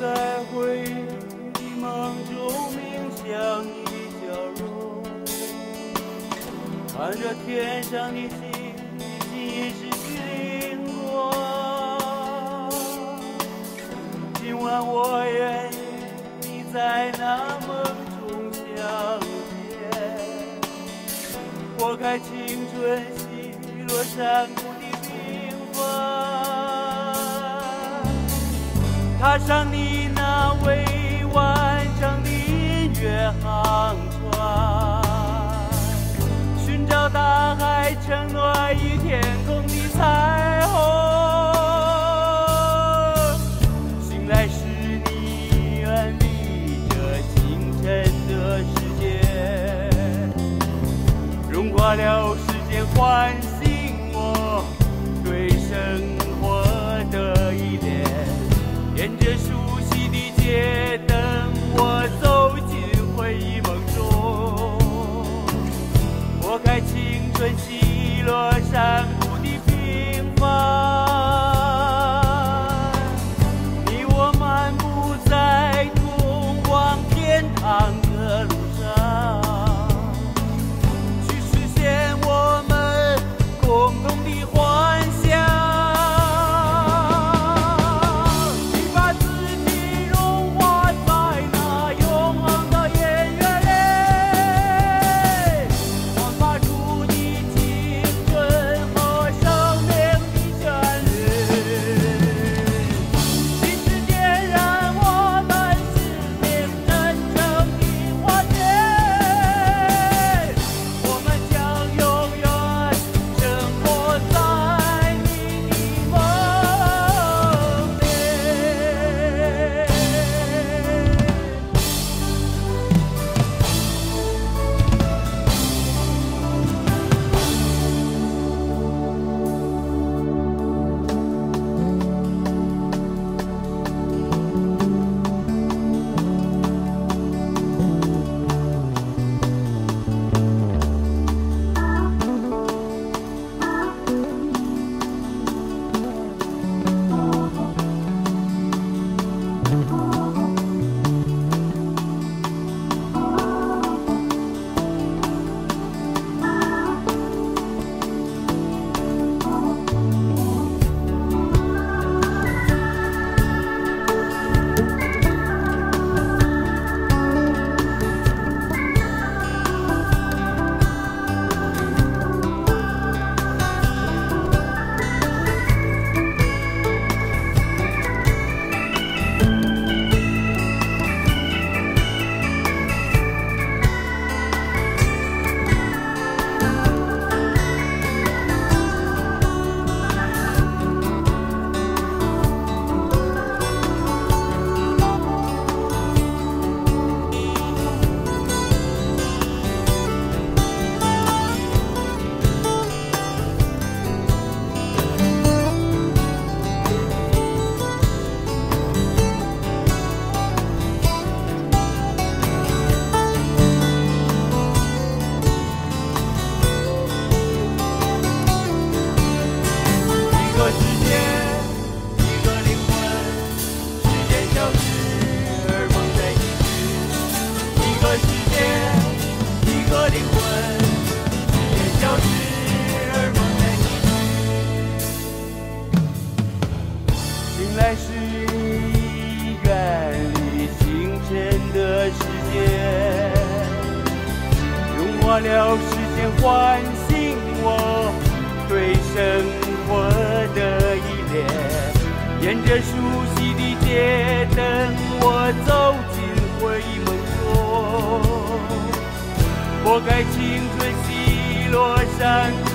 在回忆梦中冥想你的笑容，看着天上的星星已失去灵光。今晚我愿与你在那梦中相见，拨开青春细落山谷的冰封。 踏上你那未完成的音乐航船，寻找大海承诺与天空的彩虹。醒来时，你远离这星辰的世界，融化了时间，唤醒我对生活的依恋。 沿着熟悉的街灯，我走进回忆梦中，拨开青春细落山谷的平凡。你我漫步在通往天堂的路上，去实现我们共同的幻想。 拨开青春细落山谷。